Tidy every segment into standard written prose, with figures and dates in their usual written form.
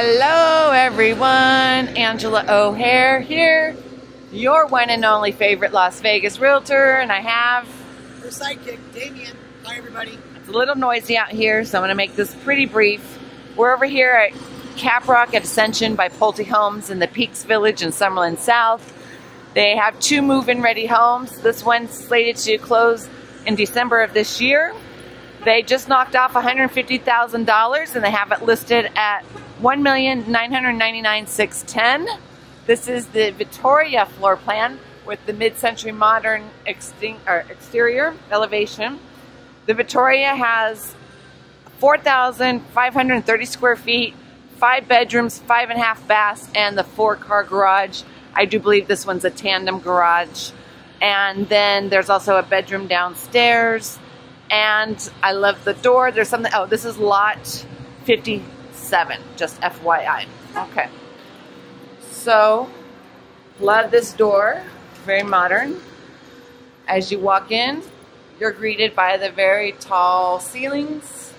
Hello everyone, Angela O'Hare here, your one and only favorite Las Vegas realtor, and I have her sidekick, Damien. Hi everybody. It's a little noisy out here, so I'm going to make this pretty brief. We're over here at Caprock Ascension by Pulte Homes in the Peaks Village in Summerlin South. They have two move-in ready homes. This one's slated to close in December of this year. They just knocked off $150,000 and they have it listed at $1,999,610. This is the Vittoria floor plan with the mid-century modern exterior elevation. The Vittoria has 4,530 square feet, 5 bedrooms, 5.5 baths, and the 4-car garage. I do believe this one's a tandem garage. And then there's also a bedroom downstairs. And I love the door. There's something, oh, this is lot 57, just FYI. Okay. So, love this door, very modern. As you walk in, you're greeted by the very tall ceilings.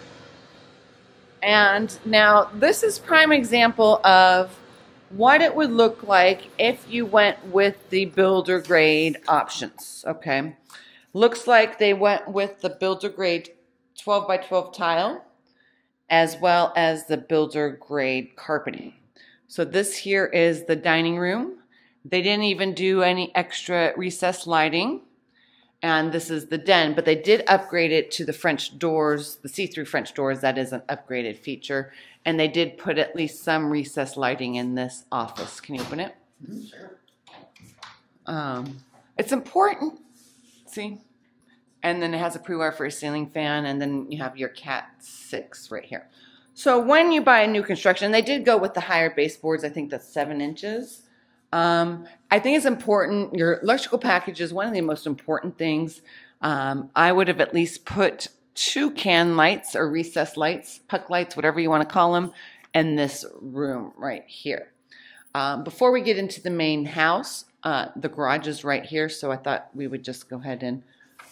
And now this is prime example of what it would look like if you went with the builder grade options, okay? Looks like they went with the builder grade 12 by 12 tile as well as the builder grade carpeting. So this here is the dining room. They didn't even do any extra recessed lighting. And this is the den, but they did upgrade it to the French doors, the see-through French doors. That is an upgraded feature. And they did put at least some recessed lighting in this office. Can you open it? Sure. It's important. See? And then it has a pre-wire for a ceiling fan, and then you have your Cat 6 right here. So when you buy a new construction, they did go with the higher baseboards. I think that's 7 inches. I think it's important. Your electrical package is one of the most important things. I would have at least put 2 can lights or recessed lights, puck lights, whatever you want to call them, in this room right here. Before we get into the main house, the garage is right here, so I thought we would just go ahead and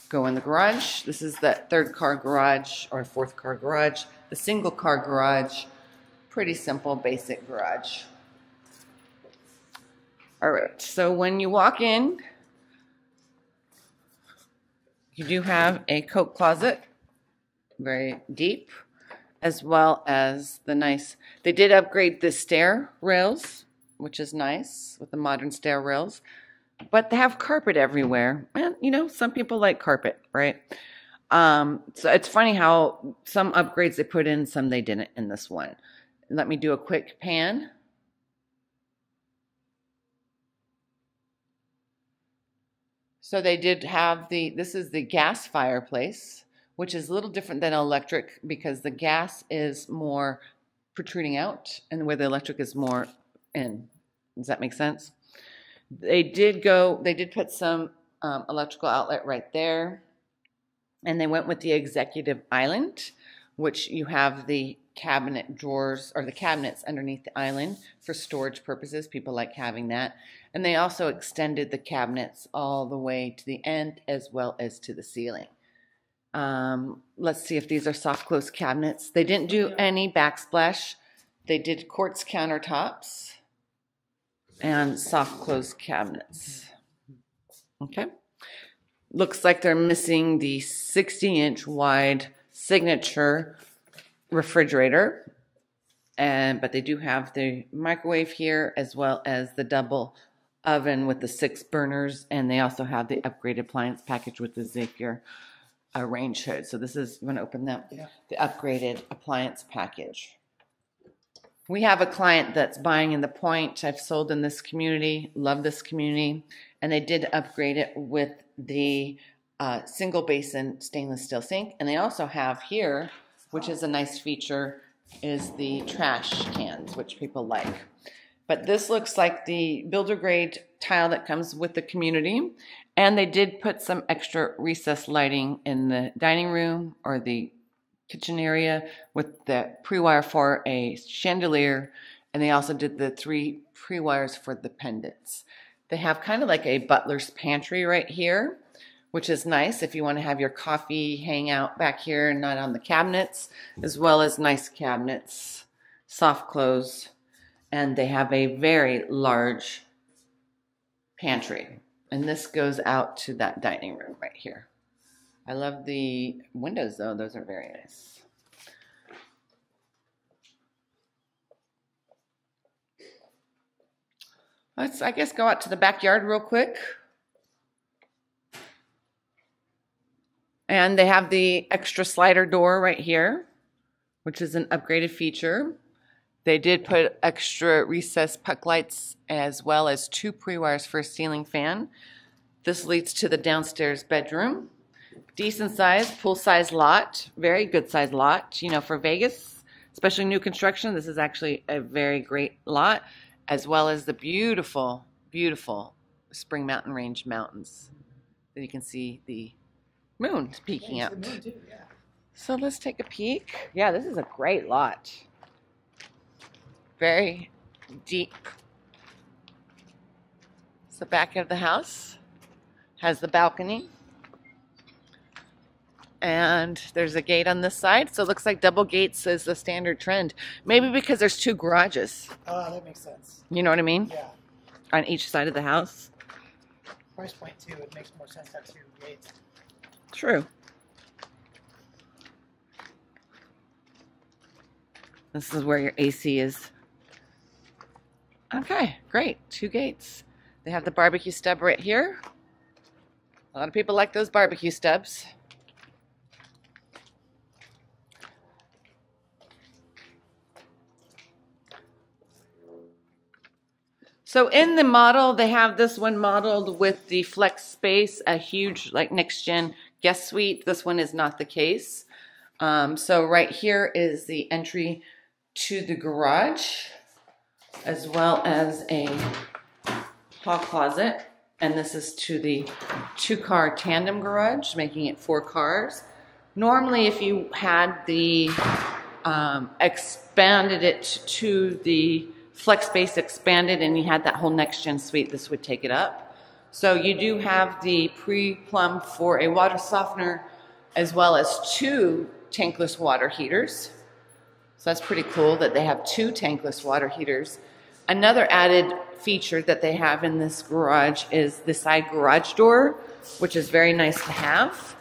go in the garage. This is that 3rd car garage or 4th car garage, the single-car garage. Pretty simple, basic garage. All right, so when you walk in, you do have a coat closet, very deep, as well as the nice, they did upgrade the stair rails, which is nice with the modern stair rails, but they have carpet everywhere. And you know, some people like carpet, right? So it's funny how some upgrades they put in, some they didn't in this one. Let me do a quick pan. So they did have the, this is the gas fireplace, which is a little different than electric because the gas is more protruding out and where the electric is more in. Does that make sense? They did put some electrical outlet right there, and they went with the executive island, which you have the cabinet drawers or the cabinets underneath the island for storage purposes. People like having that. And they also extended the cabinets all the way to the end as well as to the ceiling. Let's see if these are soft close cabinets. They didn't do any backsplash. They did quartz countertops and soft close cabinets. Okay. Looks like they're missing the 60-inch wide signature refrigerator, but they do have the microwave here as well as the double oven with the 6 burners, and they also have the upgraded appliance package with the Zekir range hood. So this is, you want to open that? Yeah. The upgraded appliance package. We have a client that's buying in the Point. I've sold in this community, love this community, and they did upgrade it with the single basin stainless steel sink. And they also have here, which is a nice feature, is the trash cans, which people like. But this looks like the builder grade tile that comes with the community. And they did put some extra recessed lighting in the dining room or the kitchen area with the pre-wire for a chandelier. And they also did the 3 pre-wires for the pendants. They have kind of like a butler's pantry right here, which is nice if you want to have your coffee hang out back here and not on the cabinets, as well as nice cabinets, soft close, and they have a very large pantry. And this goes out to that dining room right here. I love the windows though, those are very nice. Let's, I guess, go out to the backyard real quick. And they have the extra slider door right here, which is an upgraded feature. They did put extra recessed puck lights as well as 2 pre-wires for a ceiling fan. This leads to the downstairs bedroom. Decent size, pool size lot, very good size lot. You know, for Vegas, especially new construction, this is actually a very great lot, as well as the beautiful, beautiful Spring Mountain Range mountains. That you can see the moon peeking out. The moon too, yeah. So let's take a peek. Yeah, this is a great lot. Very deep. It's the back of the house. Has the balcony. And there's a gate on this side. So it looks like double gates is the standard trend. Maybe because there's 2 garages. Oh, that makes sense. You know what I mean? Yeah. On each side of the house. Price point too, it makes more sense to have 2 gates. True. This is where your AC is. Okay, great. 2 gates. They have the barbecue stub right here. A lot of people like those barbecue stubs. So in the model, they have this one modeled with the flex space, a huge like next-gen guest suite. This one is not the case. So right here is the entry to the garage, as well as a hall closet, and this is to the 2-car tandem garage, making it 4 cars. Normally, if you had the expanded it to the flex space expanded and you had that whole next-gen suite, this would take it up. So you do have the pre-plumb for a water softener, as well as 2 tankless water heaters. So that's pretty cool that they have 2 tankless water heaters. Another added feature that they have in this garage is the side garage door, which is very nice to have.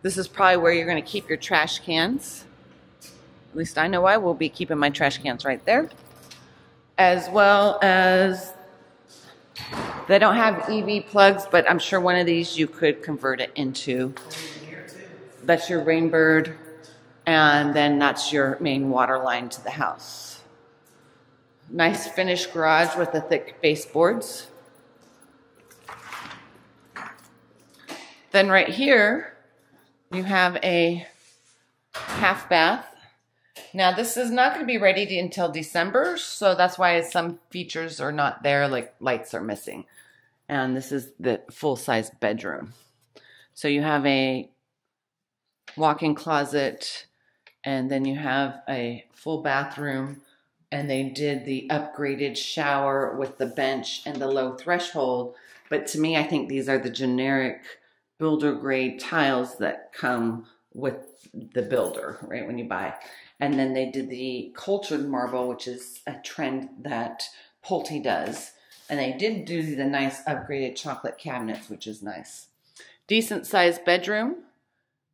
This is probably where you're going to keep your trash cans. At least I know I will be keeping my trash cans right there. As well as, they don't have EV plugs, but I'm sure one of these you could convert it into. That's your Rain Bird. And then that's your main water line to the house. Nice finished garage with the thick baseboards. Then right here, you have a half bath. Now this is not going to be ready until December, so that's why some features are not there, like lights are missing. And this is the full-size bedroom. So you have a walk-in closet, and then you have a full bathroom, and they did the upgraded shower with the bench and the low threshold. But to me, I think these are the generic builder grade tiles that come with the builder, right, when you buy. And then they did the cultured marble, which is a trend that Pulte does. And they did do the nice upgraded chocolate cabinets, which is nice. Decent sized bedroom.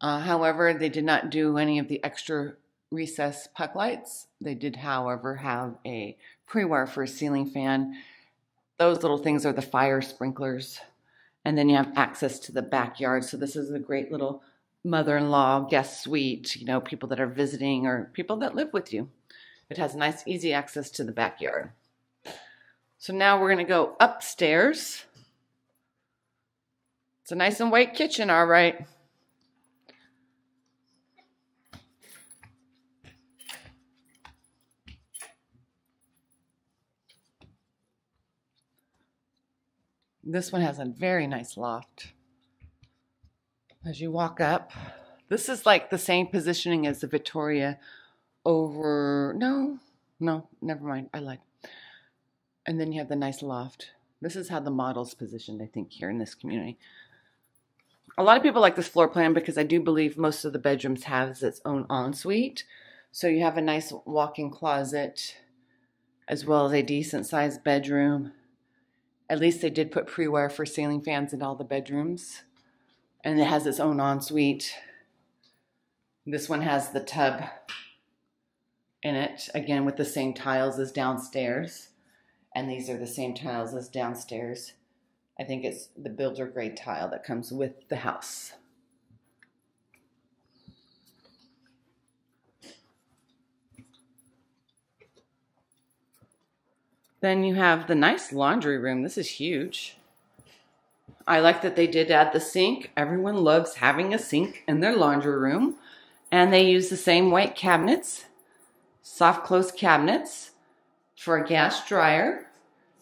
However, they did not do any of the extra recessed puck lights. They did, however, have a pre-wire for a ceiling fan. Those little things are the fire sprinklers. And then you have access to the backyard. So this is a great little mother-in-law guest suite, you know, people that are visiting or people that live with you. It has nice, easy access to the backyard. So now we're going to go upstairs. It's a nice and white kitchen, all right. This one has a very nice loft. As you walk up, this is like the same positioning as the Vittoria over, no, never mind, I lied. And then you have the nice loft. This is how the model's positioned, I think, here in this community. A lot of people like this floor plan because I do believe most of the bedrooms have its own ensuite. So you have a nice walk-in closet, as well as a decent sized bedroom. At least they did put pre-wire for ceiling fans in all the bedrooms. And it has its own ensuite. This one has the tub in it, again with the same tiles as downstairs. And these are the same tiles as downstairs. I think it's the builder grade tile that comes with the house. Then you have the nice laundry room. This is huge. I like that they did add the sink. Everyone loves having a sink in their laundry room. And they use the same white cabinets, soft close cabinets for a gas dryer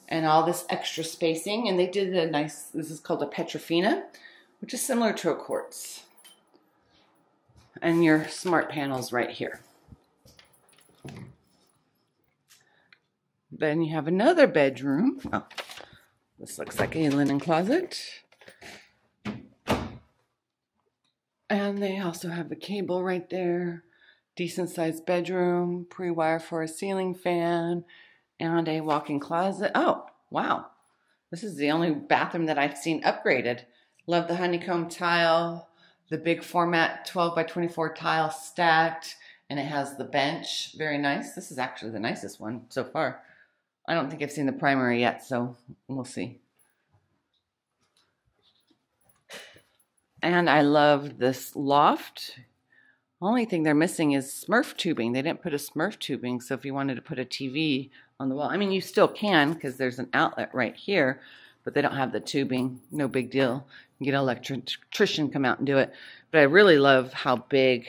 and all this extra spacing. And they did a nice, this is called a Petrofina, which is similar to a quartz. And your smart panels right here. Then you have another bedroom. Oh, this looks like a linen closet. And they also have the cable right there. Decent sized bedroom, pre-wire for a ceiling fan, and a walk-in closet. Oh, wow. This is the only bathroom that I've seen upgraded. Love the honeycomb tile, the big format 12 by 24 tile stacked, and it has the bench. Very nice. This is actually the nicest one so far. I don't think I've seen the primary yet, so we'll see. And I love this loft. Only thing they're missing is Smurf tubing. They didn't put a Smurf tubing, so if you wanted to put a TV on the wall, I mean, you still can because there's an outlet right here, but they don't have the tubing. No big deal. You can get an electrician come out and do it. But I really love how big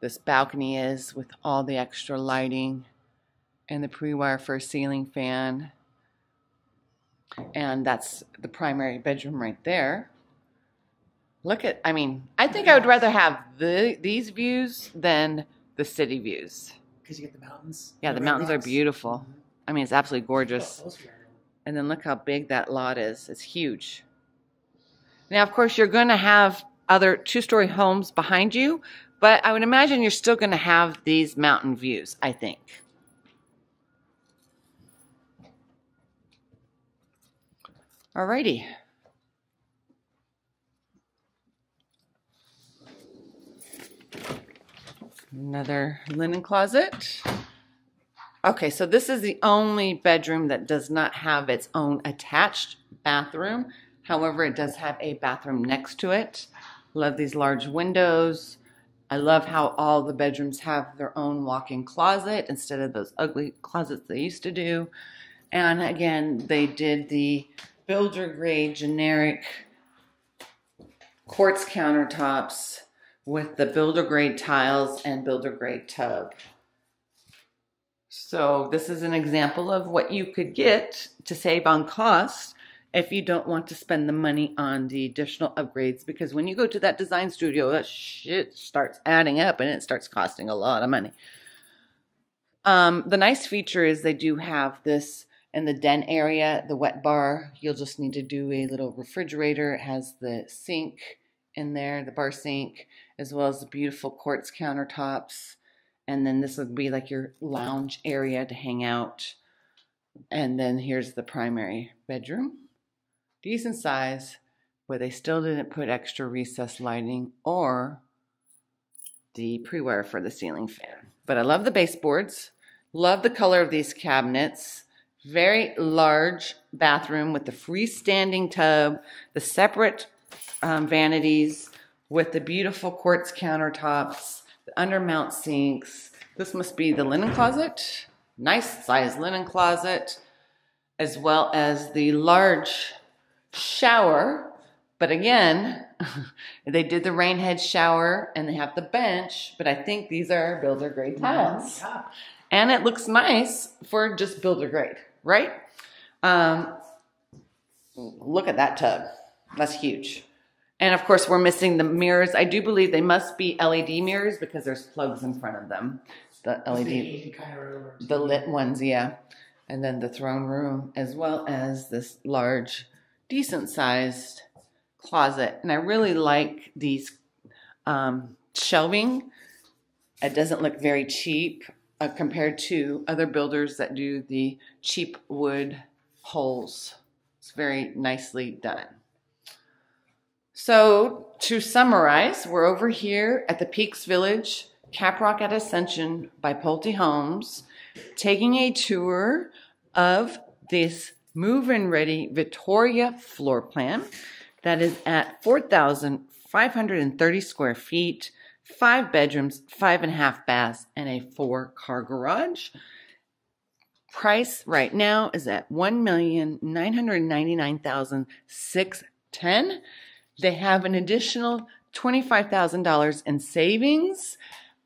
this balcony is with all the extra lighting and the pre-wire for a ceiling fan. And that's the primary bedroom right there. Look at, I mean, I think I would rather have these views than the city views. Because you get the mountains. Yeah, the mountains are beautiful. Mm-hmm. I mean, it's absolutely gorgeous. Oh, and then look how big that lot is. It's huge. Now, of course, you're going to have other two-story homes behind you, but I would imagine you're still going to have these mountain views, I think. Alrighty. Another linen closet. Okay, so this is the only bedroom that does not have its own attached bathroom. However, it does have a bathroom next to it. Love these large windows. I love how all the bedrooms have their own walk-in closet instead of those ugly closets they used to do. And again, they did the builder grade generic quartz countertops with the builder grade tiles and builder grade tub. So this is an example of what you could get to save on cost if you don't want to spend the money on the additional upgrades, because when you go to that design studio, that shit starts adding up and it starts costing a lot of money. The nice feature is they do have this in the den area, the wet bar. You'll just need to do a little refrigerator. It has the sink in there, the bar sink, as well as the beautiful quartz countertops. And then this would be like your lounge area to hang out. And then here's the primary bedroom. Decent size, but they still didn't put extra recessed lighting or the pre-wire for the ceiling fan. But I love the baseboards. Love the color of these cabinets. Very large bathroom with the freestanding tub, the separate vanities with the beautiful quartz countertops, the undermount sinks. This must be the linen closet. Nice size linen closet, as well as the large shower. But again, they did the rain head shower and they have the bench, but I think these are builder grade tiles. Yeah. And it looks nice for just builder grade, right? Look at that tub. That's huge. And of course, we're missing the mirrors. I do believe they must be LED mirrors because there's plugs in front of them. The LED, the lit ones, yeah. And then the throne room, as well as this large, decent-sized closet. And I really like these shelving. It doesn't look very cheap. compared to other builders that do the cheap wood poles. It's very nicely done. So to summarize, we're over here at the Peaks Village, Caprock at Ascension by Pulte Homes, taking a tour of this move-in ready Vittoria floor plan that is at 4,530 square feet, 5 bedrooms, 5.5 baths, and a 4-car garage. Price right now is at $1,999,610. They have an additional $25,000 in savings.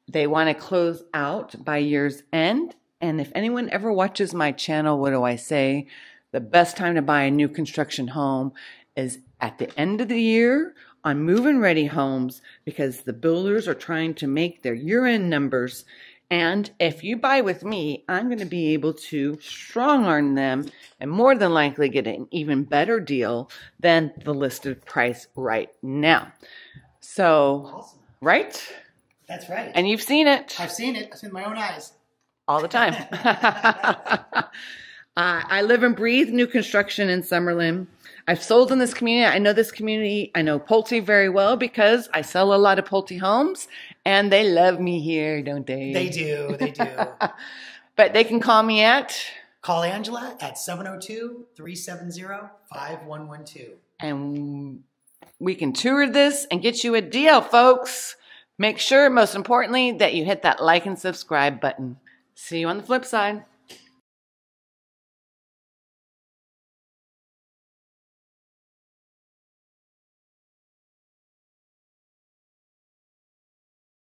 They want to close out by year's end. And if anyone ever watches my channel, what do I say? The best time to buy a new construction home is at the end of the year on move-in ready homes, because the builders are trying to make their year-end numbers. And if you buy with me, I'm going to be able to strong arm them and more than likely get an even better deal than the listed price right now. So, awesome. Right? That's right. And you've seen it. I've seen it. I've seen my own eyes. All the time. I live and breathe new construction in Summerlin. I've sold in this community. I know this community. I know Pulte very well because I sell a lot of Pulte homes, and they love me here, don't they? They do. They do. But they can call me at? Call Angela at 702-370-5112. And we can tour this and get you a deal, folks. Make sure, most importantly, that you hit that like and subscribe button. See you on the flip side.